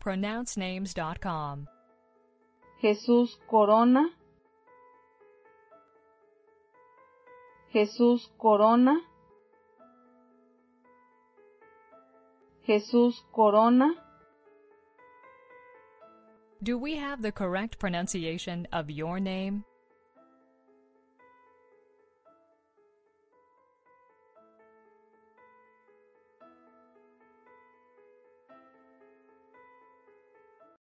PronounceNames.com. Jesús Corona. Jesús Corona. Jesús Corona. Do we have the correct pronunciation of your name?